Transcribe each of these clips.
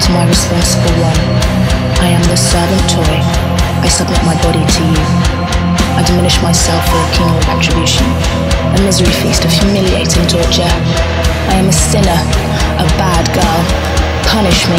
to my responsible one. I am the servant toy. I submit my body to you. I diminish myself for a kingdom of attribution, a misery feast of humiliating torture. I am a sinner, a bad girl. Punish me.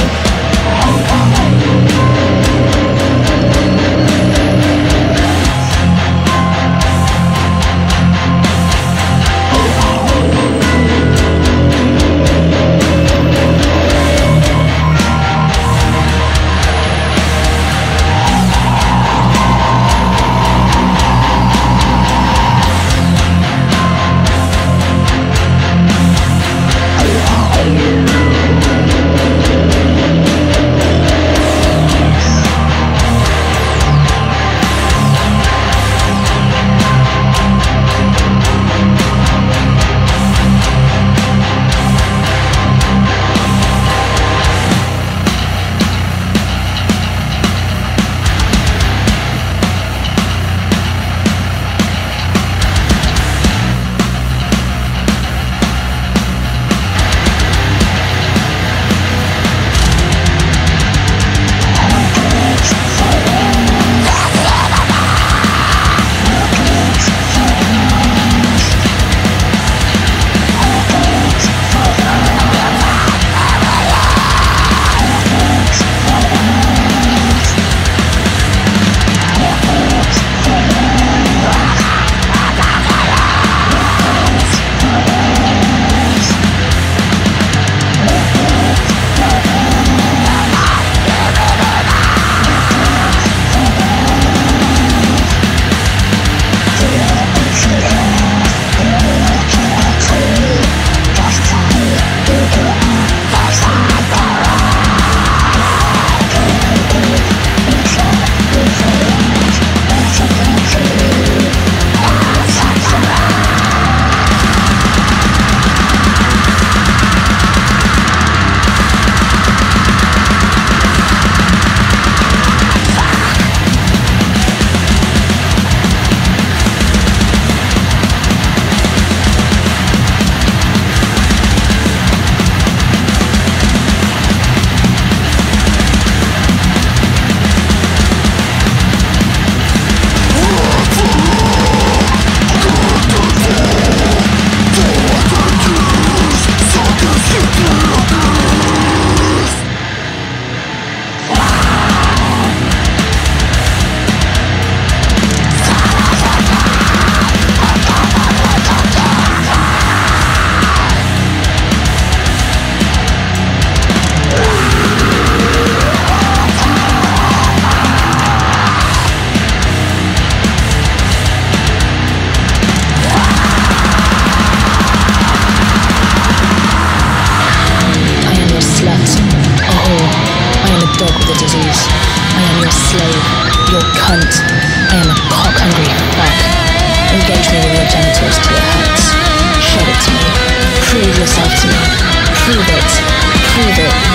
Prove it.